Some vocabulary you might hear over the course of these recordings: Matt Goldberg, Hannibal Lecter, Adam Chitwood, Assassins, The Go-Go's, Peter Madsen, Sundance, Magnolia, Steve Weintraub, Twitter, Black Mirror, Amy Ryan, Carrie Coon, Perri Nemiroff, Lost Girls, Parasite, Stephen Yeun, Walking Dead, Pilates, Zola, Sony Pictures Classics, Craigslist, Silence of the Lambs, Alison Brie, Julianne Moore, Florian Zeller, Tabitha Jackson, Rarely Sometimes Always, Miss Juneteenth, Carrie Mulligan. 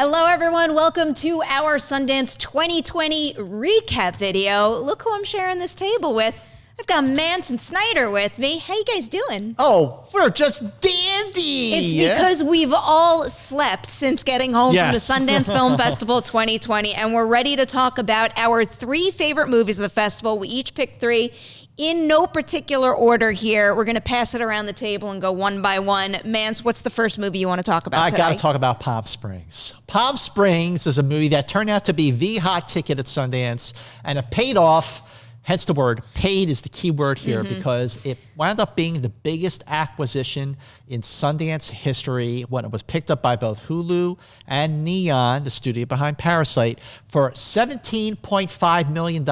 Hello, everyone. Welcome to our Sundance 2020 recap video. Look who I'm sharing this table with. I've got Manson Snyder with me. How you guys doing? Oh, we're just dandy. It's because we've all slept since getting home from the Sundance Film Festival 2020, and we're ready to talk about our three favorite movies of the festival. We each picked three in no particular order here. We're going to pass it around the table and go one by one. Mance, what's the first movie you want to talk about today? I got to talk about Palm Springs. Palm Springs is a movie that turned out to be the hot ticket at Sundance, and it paid off. Hence the word, paid is the key word here, because it wound up being the biggest acquisition in Sundance history when it was picked up by both Hulu and Neon, the studio behind Parasite, for $17.5 million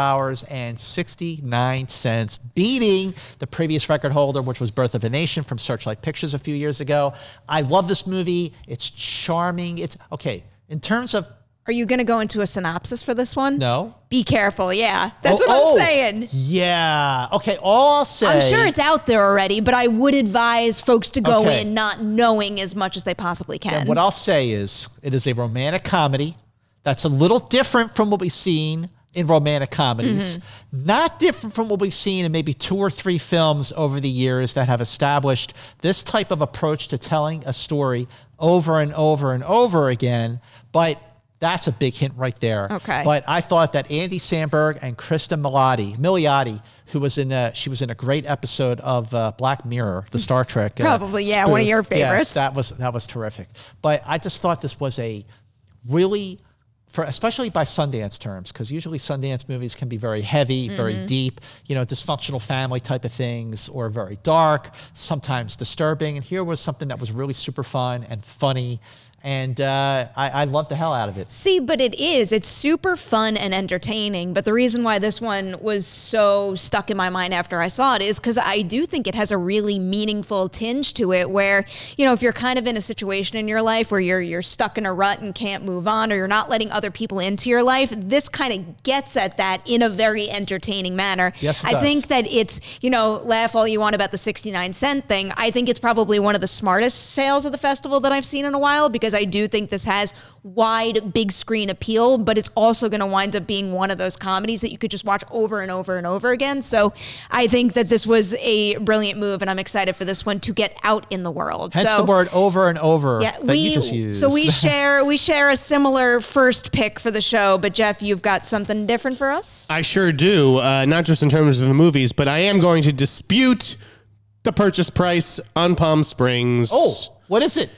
and 69 cents, beating the previous record holder, which was Birth of a Nation from Searchlight Pictures a few years ago. I love this movie. It's charming. It's, okay, in terms of... Are you going to go into a synopsis for this one? No. Be careful. Yeah. That's what I'm saying. Yeah. Okay. All I'll say. I'm sure it's out there already, but I would advise folks to go in not knowing as much as they possibly can. And what I'll say is it is a romantic comedy that's a little different from what we've seen in romantic comedies, not different from what we've seen in maybe two or three films over the years that have established this type of approach to telling a story over and over and over again. But that's a big hint right there. Okay. But I thought that Andy Samberg and Cristin Milioti, who was in a, she was in a great episode of Black Mirror, the Star Trek. Probably, yeah, spoof. One of your favorites. Yes, that was terrific. But I just thought this was a really, especially by Sundance terms, because usually Sundance movies can be very heavy, very deep, you know, dysfunctional family type of things, or very dark, sometimes disturbing. And here was something that was really super fun and funny. And I love the hell out of it. See, but it is. It's super fun and entertaining. But the reason why this one was so stuck in my mind after I saw it is because I do think it has a really meaningful tinge to it where, you know, if you're kind of in a situation in your life where you're stuck in a rut and can't move on, or you're not letting other people into your life, this kind of gets at that in a very entertaining manner. Yes, it does. I think that it's, you know, laugh all you want about the 69 cent thing. I think it's probably one of the smartest sales of the festival that I've seen in a while, because I do think this has wide, big screen appeal, but it's also going to wind up being one of those comedies that you could just watch over and over and over again. So I think that this was a brilliant move, and I'm excited for this one to get out in the world. Hence the word over and over that you just used. So we share a similar first pick for the show, but Jeff, you've got something different for us? I sure do, not just in terms of the movies, but I am going to dispute the purchase price on Palm Springs. Oh, what is it?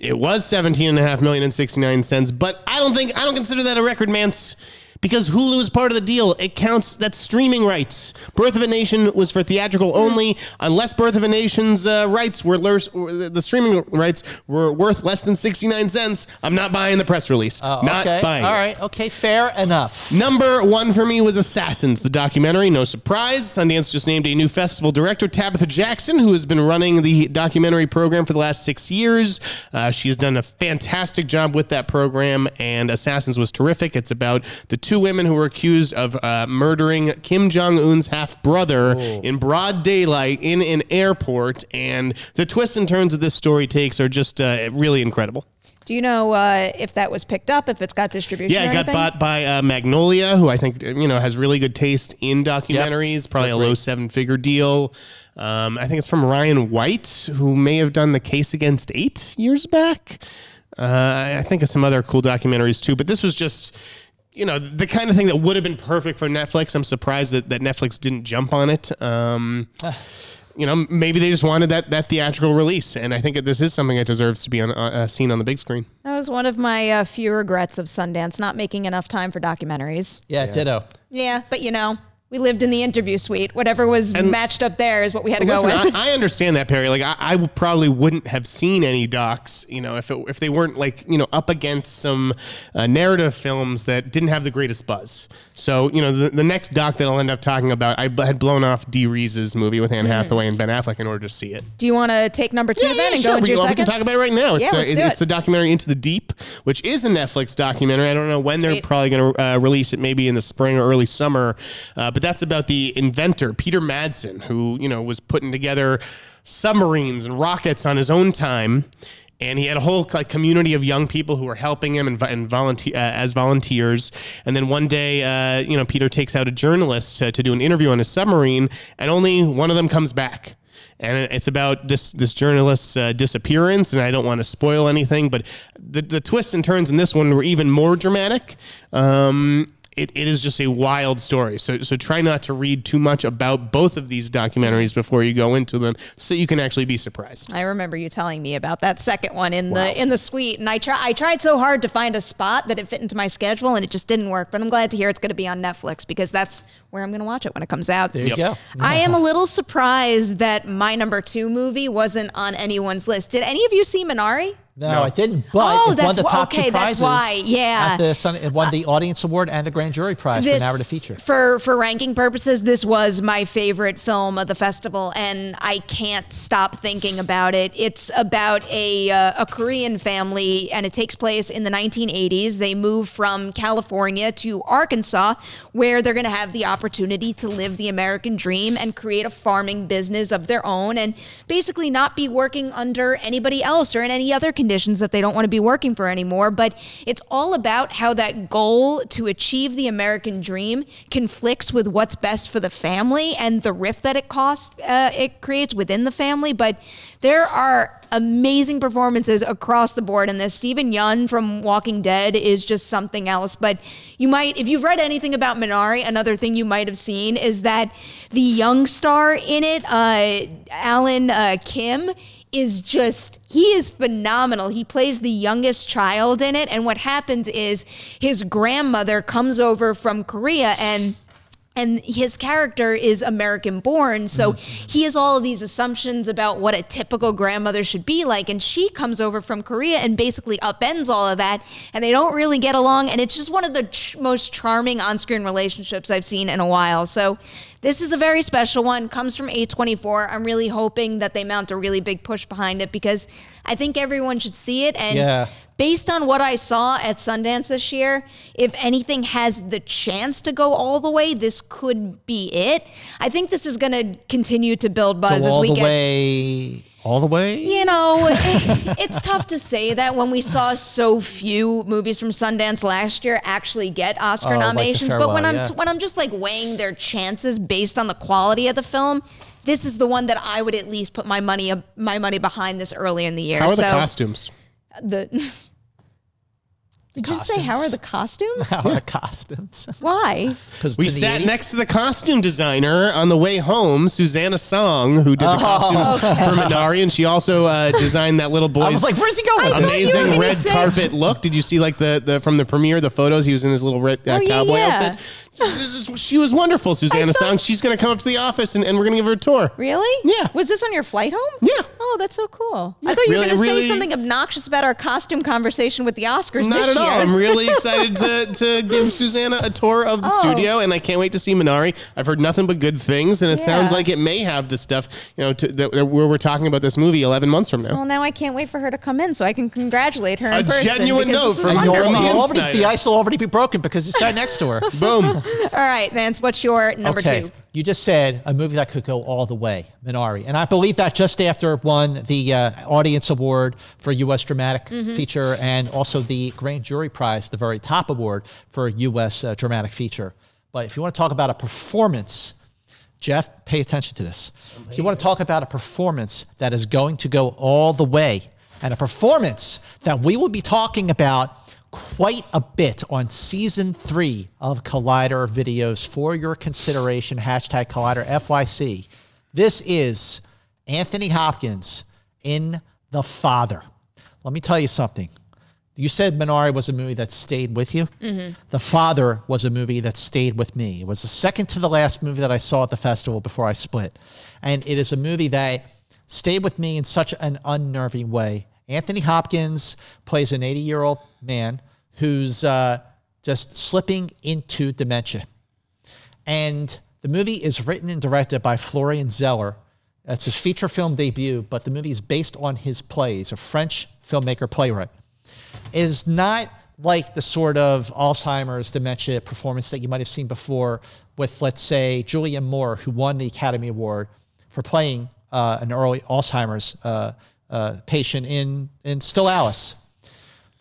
It was $17.5 million and 69 cents, but I don't consider that a record, Mance, because Hulu is part of the deal. It counts. That's streaming rights. Birth of a Nation was for theatrical only, unless Birth of a Nation's rights were the streaming rights were worth less than 69 cents. I'm not buying the press release. Not buying. All right. Okay. Fair enough. Number one for me was Assassins, the documentary. No surprise. Sundance just named a new festival director, Tabitha Jackson, who has been running the documentary program for the last 6 years. She's done a fantastic job with that program, and Assassins was terrific. It's about the two women who were accused of murdering Kim Jong-un's half-brother in broad daylight in an airport, and the twists and turns that this story takes are just really incredible. Do you know if that was picked up, if it's got distribution? Yeah, it got bought by Magnolia, who I think has really good taste in documentaries, probably a low seven-figure deal. I think it's from Ryan White, who may have done The Case Against Eight years back. I think of some other cool documentaries, too, but this was just... You know, the kind of thing that would have been perfect for Netflix. I'm surprised that Netflix didn't jump on it. You know, maybe they just wanted that theatrical release. And I think this is something that deserves to be seen on the big screen. That was one of my few regrets of Sundance, not making enough time for documentaries. Yeah, ditto. Yeah, but you know. We lived in the interview suite. Whatever was matched up there is what we had to go with. I understand that, Perry. Like I probably wouldn't have seen any docs, you know, if they weren't like, you know, up against some narrative films that didn't have the greatest buzz. So, you know, the next doc that I'll end up talking about, I had blown off Dee Rees' movie with Anne Hathaway and Ben Affleck in order to see it. Do you want to take number two then and go into your second? We can talk about it right now. Yeah, it's the documentary Into the Deep, which is a Netflix documentary. I don't know when they're probably going to release it, maybe in the spring or early summer. But that's about the inventor, Peter Madsen, who, you know, was putting together submarines and rockets on his own time. And he had a whole community of young people who were helping him and volunteers. And then one day, you know, Peter takes out a journalist to do an interview on a submarine, and only one of them comes back. And it's about this journalist's disappearance, and I don't want to spoil anything, but the twists and turns in this one were even more dramatic. It is just a wild story. So try not to read too much about both of these documentaries before you go into them, so you can actually be surprised. I remember you telling me about that second one in the suite, and I tried so hard to find a spot that it fit into my schedule, and it just didn't work. But I'm glad to hear it's going to be on Netflix, because that's where I'm going to watch it when it comes out. There you go. I am a little surprised that my number 2 movie wasn't on anyone's list. Did any of you see Minari? No, I didn't, but it won the top 2 prizes. It won the Audience Award and the Grand Jury Prize for Narrative Feature. For ranking purposes, this was my favorite film of the festival, and I can't stop thinking about it. It's about a Korean family, and it takes place in the 1980s. They move from California to Arkansas, where they're going to have the opportunity to live the American dream and create a farming business of their own, and basically not be working under anybody else or in any other conditions that they don't want to be working for anymore. But it's all about how that goal to achieve the American dream conflicts with what's best for the family and the rift that it creates within the family. But there are amazing performances across the board in this. Stephen Yeun from Walking Dead is just something else. But you might, if you've read anything about Minari, another thing you might have seen is that the young star in it, Alan Kim, is just, he is phenomenal. He plays the youngest child in it, and what happens is his grandmother comes over from Korea, and his character is American born, so he has all of these assumptions about what a typical grandmother should be like, and she comes over from Korea and basically upends all of that, and they don't really get along, and it's just one of the most charming on-screen relationships I've seen in a while. So this is a very special one, comes from A24. I'm really hoping that they mount a really big push behind it, because I think everyone should see it, and based on what I saw at Sundance this year, if anything has the chance to go all the way, this could be it. I think this is going to continue to build buzz as we get... All the way? You know, it's tough to say that when we saw so few movies from Sundance last year actually get Oscar nominations. Like Farewell, but when I'm just like weighing their chances based on the quality of the film, this is the one that I would at least put my money behind this early in the year. How are the costumes? Did you say how are the costumes? How are the costumes? Why? Because we sat next to the costume designer on the way home, Susanna Song, who did the costumes for Minari, and she also designed that little boy's I was like, where's he going? Amazing red carpet look. Did you see like the from the premiere, the photos? He was in his little red cowboy outfit. She was wonderful, Susanna Song. She's going to come up to the office, and we're going to give her a tour. Really? Yeah. Was this on your flight home? Yeah. Oh, that's so cool. Yeah. I thought you were going to say something obnoxious about our costume conversation with the Oscars this year. I'm really excited to give Susanna a tour of the studio, and I can't wait to see Minari. I've heard nothing but good things, and it sounds like it may have the stuff, you know, where we're talking about this movie 11 months from now. Well, now I can't wait for her to come in so I can congratulate her in person. A genuine note from the ice will already be broken because you sat next to her. Boom. All right, Vance, what's your number 2? You just said a movie that could go all the way, Minari. And I believe that just after it won the Audience Award for U.S. Dramatic Feature and also the Grand Jury Prize, the very top award for U.S. Dramatic Feature. But if you want to talk about a performance, Jeff, pay attention to this. If you want to talk about a performance that is going to go all the way, and a performance that we will be talking about quite a bit on season 3 of Collider videos for your consideration, hashtag Collider FYC. This is Anthony Hopkins in The Father. Let me tell you something. You said Minari was a movie that stayed with you. The Father was a movie that stayed with me. It was the second to the last movie that I saw at the festival before I split. And it is a movie that stayed with me in such an unnerving way. Anthony Hopkins plays an 80-year-old man who's just slipping into dementia. And the movie is written and directed by Florian Zeller. That's his feature film debut, but the movie is based on his play. He's a French filmmaker playwright. It is not like the sort of Alzheimer's dementia performance that you might have seen before with, let's say, Julianne Moore, who won the Academy Award for playing an early Alzheimer's patient in Still Alice.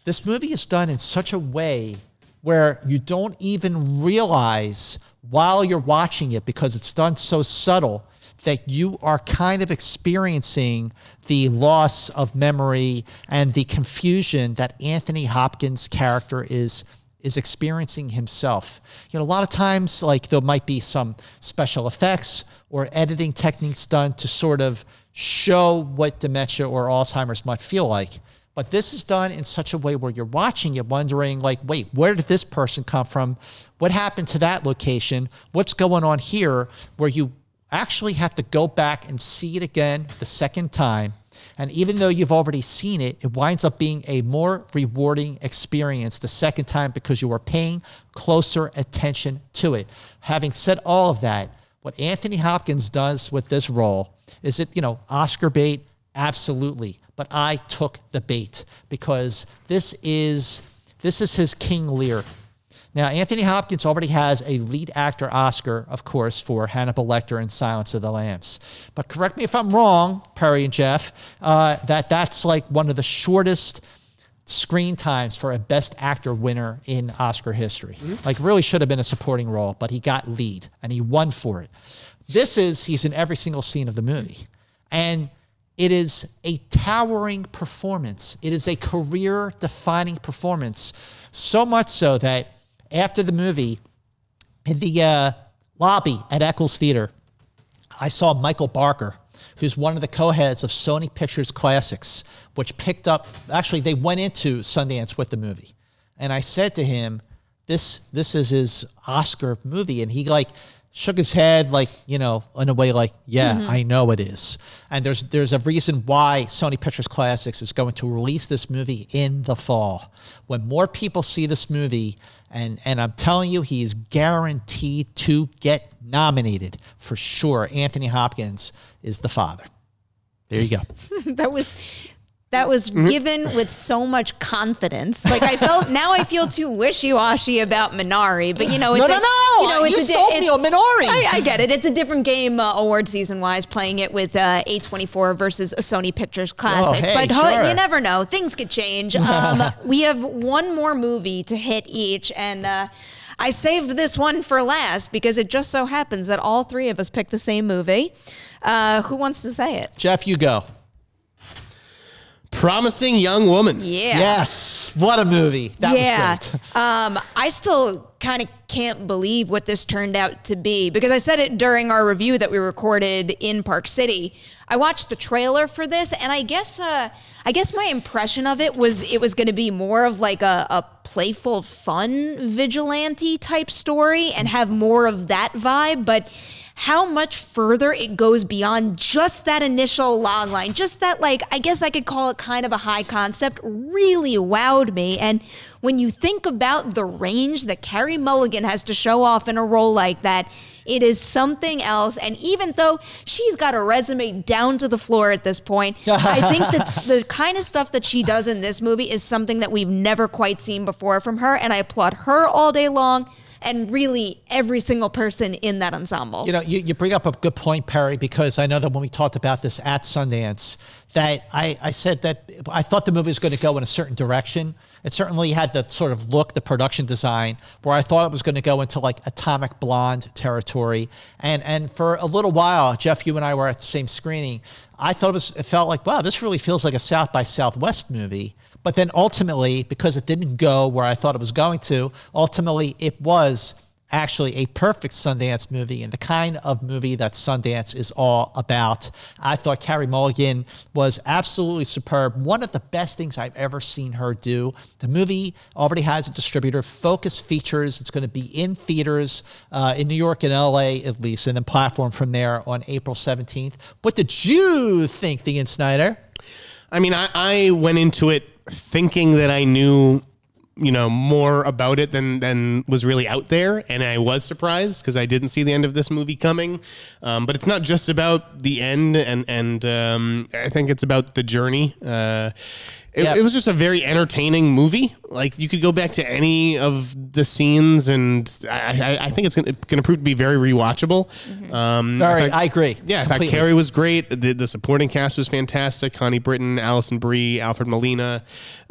This movie is done in such a way where you don't even realize while you're watching it, because it's done so subtle, that you are kind of experiencing the loss of memory and the confusion that Anthony Hopkins' character is experiencing himself. You know, a lot of times, like, there might be some special effects or editing techniques done to sort of show what dementia or Alzheimer's might feel like. But this is done in such a way where you're watching, you're wondering, like, wait, where did this person come from? What happened to that location? What's going on here? Where you actually have to go back and see it again the second time. And even though you've already seen it, it winds up being a more rewarding experience the second time because you are paying closer attention to it. Having said all of that, what Anthony Hopkins does with this role is, it, you know, Oscar bait? Absolutely. But I took the bait, because this is his King Lear. Now, Anthony Hopkins already has a lead actor Oscar, of course, for Hannibal Lecter and Silence of the Lambs. But correct me if I'm wrong, Perry and Jeff, that's like one of the shortest screen times for a Best Actor winner in Oscar history. Mm-hmm. Like, really should have been a supporting role, but he got lead, and he won for it. This is, he's in every single scene of the movie. And it is a towering performance. It is a career-defining performance, so much so that after the movie, in the lobby at Eccles Theater, I saw Michael Barker, who's one of the co-heads of Sony Pictures Classics, which picked up, actually, they went into Sundance with the movie. And I said to him, this is his Oscar movie. And he, like, shook his head, like, you know, in a way like, yeah, mm-hmm. I know it is. And there's a reason why Sony Pictures Classics is going to release this movie in the fall. When more people see this movie, and I'm telling you, he's guaranteed to get nominated for sure. Anthony Hopkins is The Father. There you go. That was given with so much confidence. Like, I felt, now I feel too wishy-washy about Minari, but, you know, it's no. You know, it's you sold me on Minari. I get it. It's a different game award season-wise, playing it with A24 versus Sony Pictures Classics. Oh, hey, but sure. You never know. Things could change. We have one more movie to hit each, and I saved this one for last because it just so happens that all three of us picked the same movie. Who wants to say it? Jeff, you go. Promising Young Woman. Yeah. Yes. What a movie. That was great. I still kind of can't believe what this turned out to be, because I said it during our review that we recorded in Park City. I watched the trailer for this, and I guess my impression of it was going to be more of like a playful, fun vigilante type story and have more of that vibe, but how much further it goes beyond just that initial long line, just that, like, I guess I could call it kind of a high concept, really wowed me. And when you think about the range that Carrie Mulligan has to show off in a role like that, it is something else. And even though she's got her resume down to the floor at this point, I think that the kind of stuff that she does in this movie is something that we've never quite seen before from her. And I applaud her all day long, and really every single person in that ensemble. You know, you bring up a good point, Perry, because I know that when we talked about this at Sundance, that I said that I thought the movie was going to go in a certain direction. It certainly had the sort of look, the production design, where I thought it was going to go into like Atomic Blonde territory. And for a little while, Jeff, you and I were at the same screening. I thought it felt like, wow, this really feels like a South by Southwest movie. But then ultimately, because it didn't go where I thought it was going to, ultimately it was actually a perfect Sundance movie, and the kind of movie that Sundance is all about. I thought Carrie Mulligan was absolutely superb. One of the best things I've ever seen her do. The movie already has a distributor, Focus Features. It's going to be in theaters in New York and LA at least, and then platform from there on April 17th. What did you think, Ian Snyder? I mean, I went into it thinking that I knew, you know, more about it than was really out there. And I was surprised because I didn't see the end of this movie coming. But it's not just about the end. And I think it's about the journey. It was just a very entertaining movie. Like, you could go back to any of the scenes, and I think it's going to prove to be very rewatchable. Mm-hmm. All right, I agree. Yeah, completely. I thought Carrie was great. The supporting cast was fantastic. Connie Britton, Alison Brie, Alfred Molina.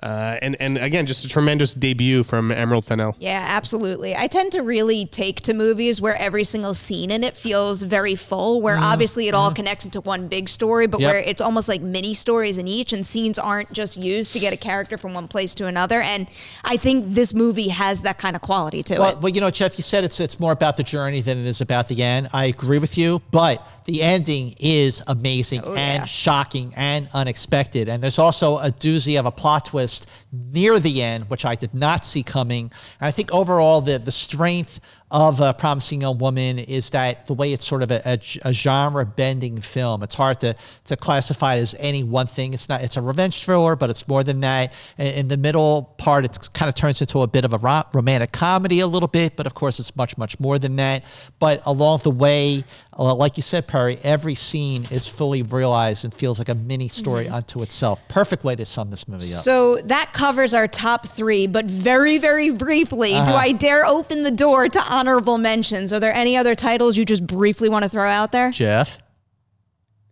And again, just a tremendous debut from Emerald Fennell. Yeah, absolutely. I tend to really take to movies where every single scene in it feels very full, where obviously it all connects into one big story, but where it's almost like mini stories in each, and scenes aren't just used to get a character from one place to another. And I think this movie has that kind of quality to it. Well, you know, Jeff, you said it's more about the journey than it is about the end. I agree with you, but the ending is amazing and shocking and unexpected. And there's also a doozy of a plot twist near the end, which I did not see coming. And I think overall the strength of Promising Young Woman is that the way it's sort of a genre-bending film. It's hard to classify it as any one thing. It's not. It's a revenge thriller, but it's more than that. In the middle part, it kind of turns into a bit of a romantic comedy a little bit, but of course it's much, much more than that. But along the way, like you said, Perry, every scene is fully realized and feels like a mini story unto itself. Perfect way to sum this movie up. So that covers our top three, but very, very briefly, do I dare open the door to honorable mentions? Are there any other titles you just briefly want to throw out there, Jeff?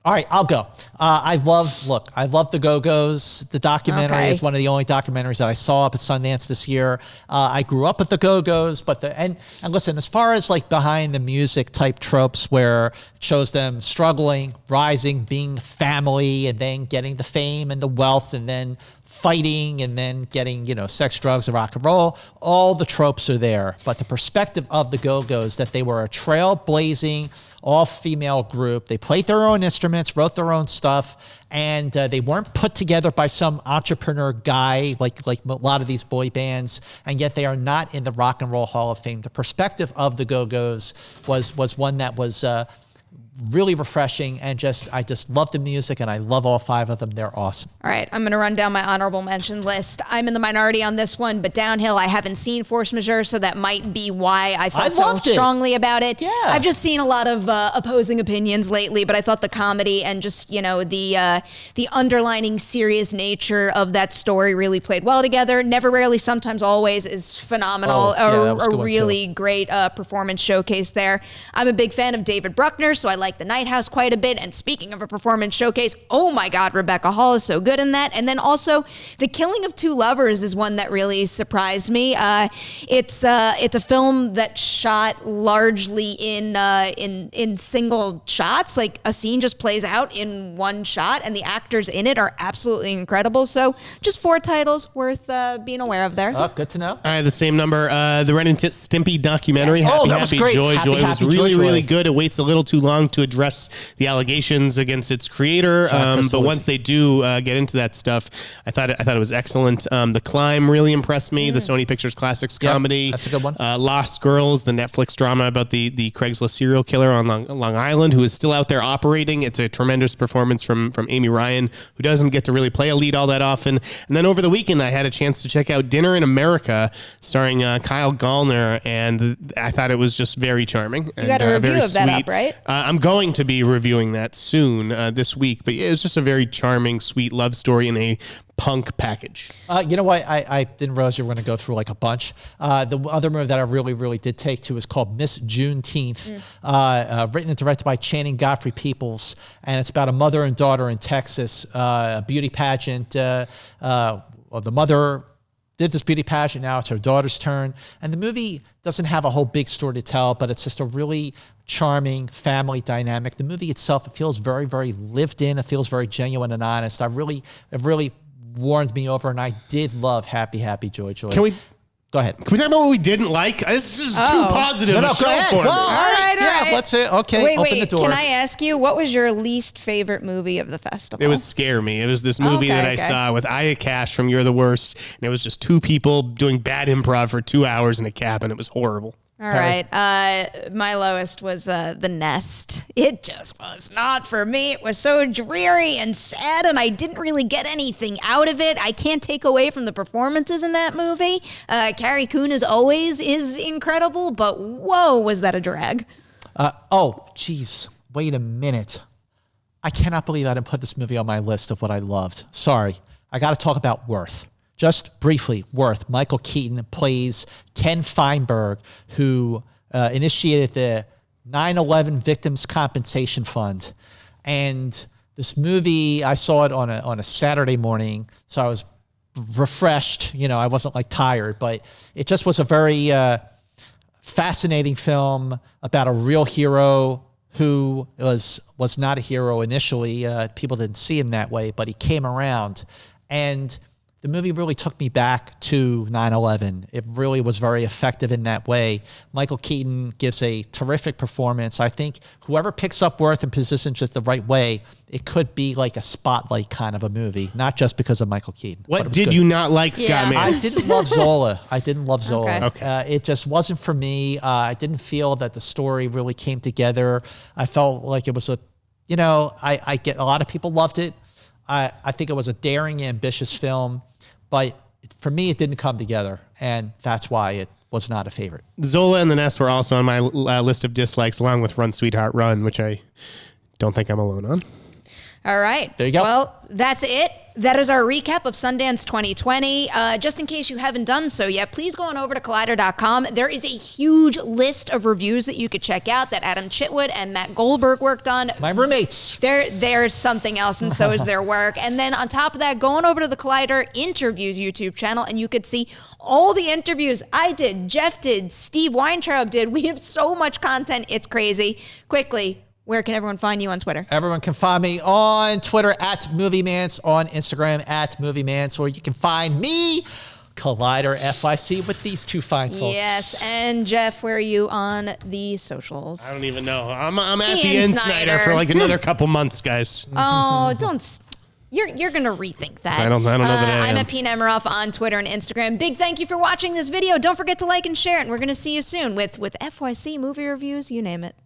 All right, I'll go. I love The Go-Go's. The documentary is one of the only documentaries that I saw up at Sundance this year. I grew up with The Go-Go's, but and listen, as far as like behind the music type tropes where it shows them struggling, rising, being family, and then getting the fame and the wealth, and then fighting, and then getting, you know, sex, drugs, and rock and roll, all the tropes are there. But the perspective of The Go-Go's, that they were a trailblazing all-female group. They played their own instruments, wrote their own stuff, and they weren't put together by some entrepreneur guy like a lot of these boy bands, and yet they are not in the Rock and Roll Hall of Fame. The perspective of The Go-Go's was one that was really refreshing, and I just love the music, and I love all five of them. They're awesome. All right, I'm gonna run down my honorable mention list. I'm in the minority on this one, but Downhill, I haven't seen Force Majeure, so that might be why I felt so strongly about it. Yeah. I've just seen a lot of opposing opinions lately, but I thought the comedy and just, you know, the underlining serious nature of that story really played well together. Never, Rarely, Sometimes, Always is phenomenal. A really great performance showcase there. I'm a big fan of David Bruckner, so I like The Night House quite a bit. And speaking of a performance showcase, oh my God, Rebecca Hall is so good in that. And then also The Killing of Two Lovers is one that really surprised me. It's a film that shot largely in single shots. Like, a scene just plays out in one shot, and the actors in it are absolutely incredible. So just four titles worth being aware of there. Oh, good to know. All right, the same number. The Ren and Stimpy documentary. Yes. Happy, oh, that was great. Happy, Joy was really good. It waits a little too long to address the allegations against its creator, but once they do get into that stuff, I thought it was excellent. The Climb really impressed me. The Sony Pictures Classics comedy, that's a good one. Lost Girls, the Netflix drama about the Craigslist serial killer on Long Island, who is still out there operating. It's a tremendous performance from Amy Ryan, who doesn't get to really play a lead all that often. And then over the weekend, I had a chance to check out Dinner in America, starring Kyle Gallner, and I thought it was just very charming. You got a review of that up, right? I'm going to be reviewing that soon this week, but it's just a very charming, sweet love story in a punk package. You know what? I didn't realize you were going to go through like a bunch. The other movie that I really, really did take to is called Miss Juneteenth, written and directed by Channing Godfrey Peoples, and it's about a mother and daughter in Texas, a beauty pageant. Well, the mother did this beauty pageant, now it's her daughter's turn, and the movie doesn't have a whole big story to tell, but it's just a really charming family dynamic. The movie itself, it feels very, very lived in. It feels very genuine and honest. It really warmed me over, and I did love Happy, Happy, Joy, Joy. Go ahead. Can we talk about what we didn't like? This is too positive. No, go ahead. Well, all right. Let's see. Okay, wait, open the door. Can I ask you, what was your least favorite movie of the festival? It was Scare Me. It was this movie that I saw with Aya Cash from You're the Worst, and it was just two people doing bad improv for 2 hours in a cabin. It was horrible. All right. My lowest was The Nest. It just was not for me. It was so dreary and sad, and I didn't really get anything out of it. I can't take away from the performances in that movie. Carrie Coon, as always, is incredible, but whoa, was that a drag. Oh, geez. Wait a minute. I cannot believe I didn't put this movie on my list of what I loved. Sorry. I got to talk about Worth. Just briefly, Worth. Michael Keaton plays Ken Feinberg, who initiated the 9/11 Victims Compensation Fund. And this movie, I saw it on a Saturday morning, so I was refreshed. You know, I wasn't like tired, but it just was a very fascinating film about a real hero who was not a hero initially. People didn't see him that way, but he came around. And the movie really took me back to 9/11. It really was very effective in that way. Michael Keaton gives a terrific performance. I think whoever picks up Worth and positions it the right way, it could be like a Spotlight kind of a movie, not just because of Michael Keaton. What did you not like, Scott Mance? I didn't love Zola. I didn't love Zola. Okay. It just wasn't for me. I didn't feel that the story really came together. I felt like it was a, you know, I get a lot of people loved it. I think it was a daring, ambitious film. But for me, it didn't come together, and that's why it was not a favorite. Zola and The Nest were also on my list of dislikes, along with Run, Sweetheart, Run, which I don't think I'm alone on. All right. There you go. Well, that's it. That is our recap of Sundance 2020. Just in case you haven't done so yet, please go on over to Collider.com. There is a huge list of reviews that you could check out that Adam Chitwood and Matt Goldberg worked on. My roommates. There's something else, and so is their work. And then on top of that, go on over to the Collider Interviews YouTube channel, and you could see all the interviews I did, Jeff did, Steve Weintraub did. We have so much content. It's crazy. Quickly, where can everyone find you on Twitter? Everyone can find me on Twitter at MovieMance, on Instagram at MovieMance, or you can find me, Collider FIC, with these two fine folks. Yes, and Jeff, where are you on the socials? I don't even know. I'm at the N. Snyder for like another couple months, guys. Oh, don't. You're going to rethink that. I don't know that I am. I'm at P. Nemiroff on Twitter and Instagram. Big thank you for watching this video. Don't forget to like and share it, and we're going to see you soon with FYC, movie reviews, you name it.